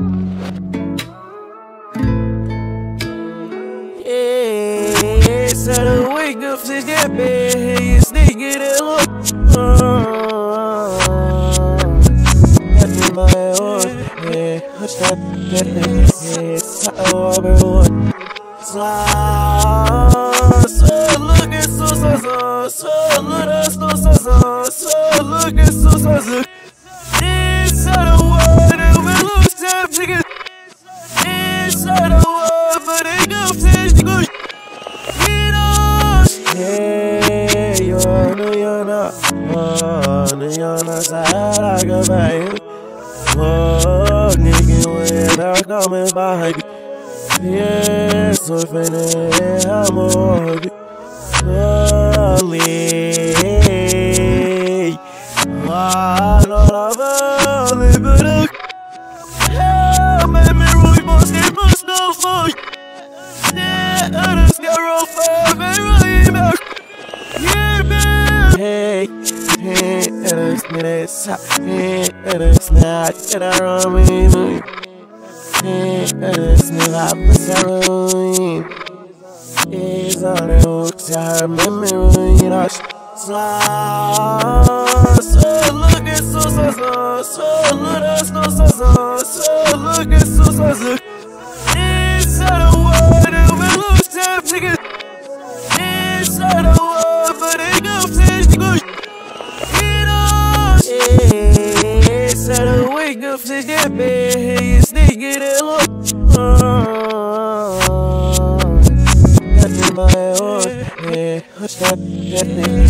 Yeah, so the wake up since that bed, you sneak it a look. That's my own, yeah, that's how I reward. So look at so, so look at so look at so. Fuck nigga when I come in my hobby. Yeah, so finna I'm a hobby. Holy I don't love only but I yeah, made me really most it must know for you. Yeah, I just got roll for me right. Yeah, man. Hey, hey, I just need it. And it's not that I run with me. And it's not that I run with me. It's all the hooks I remember when I slide. So look at so, so look at so look at so. Inside the world, it will lose time, nigga. Inside the world, but it goes to the good. Yeah. So wake up since that bed, you sneak it a look. That's my own, yeah, that's